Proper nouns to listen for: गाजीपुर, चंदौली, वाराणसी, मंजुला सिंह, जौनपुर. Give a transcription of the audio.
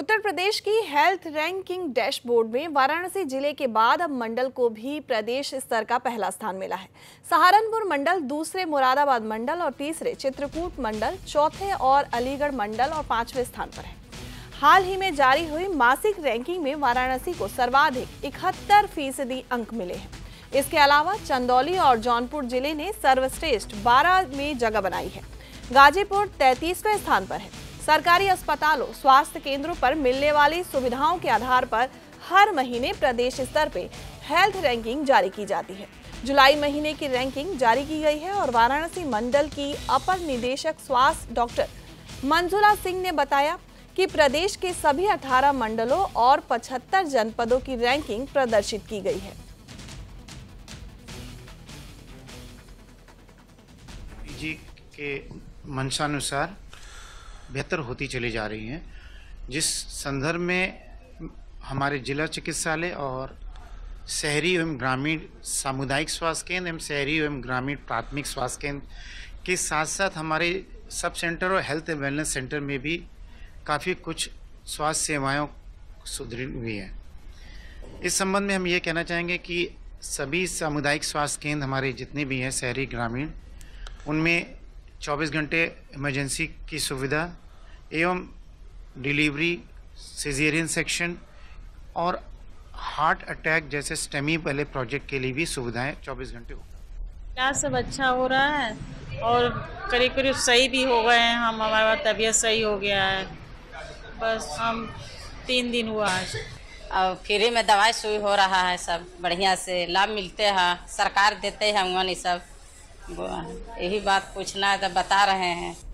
उत्तर प्रदेश की health ranking dashboard में वाराणसी जिले के बाद अब मंडल को भी प्रदेश स्तर का पहला स्थान मिला है। सहारनपुर मंडल, दूसरे मुरादाबाद मंडल और तीसरे चित्रकूट मंडल, चौथे और अलीगढ़ मंडल और पांचवें स्थान पर है। हाल ही में जारी हुई मासिक रैंकिंग में वाराणसी को सर्वाधिक 71% अंक मिले हैं। इसके अलावा चंदौली और जौनपुर जिले ने सर्वश्रेष्ठ 12 में जगह बनाई है। गाजीपुर 33वें स्थान पर है। सरकारी अस्पतालों, स्वास्थ्य केंद्रों पर मिलने वाली सुविधाओं के आधार पर हर महीने प्रदेश स्तर पे हेल्थ रैंकिंग जारी की जाती है। जुलाई महीने की रैंकिंग जारी की गई है और वाराणसी मंडल की अपर निदेशक स्वास्थ्य डॉक्टर मंजुला सिंह ने बताया कि प्रदेश के सभी 18 मंडलों और 75 जनपदों की रैंकिंग प्रदर्शित की गई है। जी के मंशानुसार बेहतर होती चली जा रही हैं, जिस संदर्भ में हमारे जिला चिकित्सालय और शहरी एवं ग्रामीण सामुदायिक स्वास्थ्य केंद्र एवं शहरी एवं ग्रामीण प्राथमिक स्वास्थ्य केंद्र के साथ साथ हमारे सब सेंटर और हेल्थ एंड वेलनेस सेंटर में भी काफ़ी कुछ स्वास्थ्य सेवाएं सुदृढ़ हुई हैं। इस संबंध में हम ये कहना चाहेंगे कि सभी सामुदायिक स्वास्थ्य केंद्र हमारे जितने भी हैं शहरी ग्रामीण, उनमें 24 घंटे इमरजेंसी की सुविधा एवं डिलीवरी, सिजेरियन सेक्शन और हार्ट अटैक जैसे स्टेमी पहले प्रोजेक्ट के लिए भी सुविधाएं 24 घंटे हो। सब अच्छा हो रहा है और करीब करीब सही भी हो गए हैं हम, हमारा तबीयत सही हो गया है। बस हम 3 दिन हुआ है और फ्री में दवाई सुई हो रहा है, सब बढ़िया से लाभ मिलते हैं, सरकार देते हैं उन्होंने सब। यही बात पूछना है तो बता रहे हैं।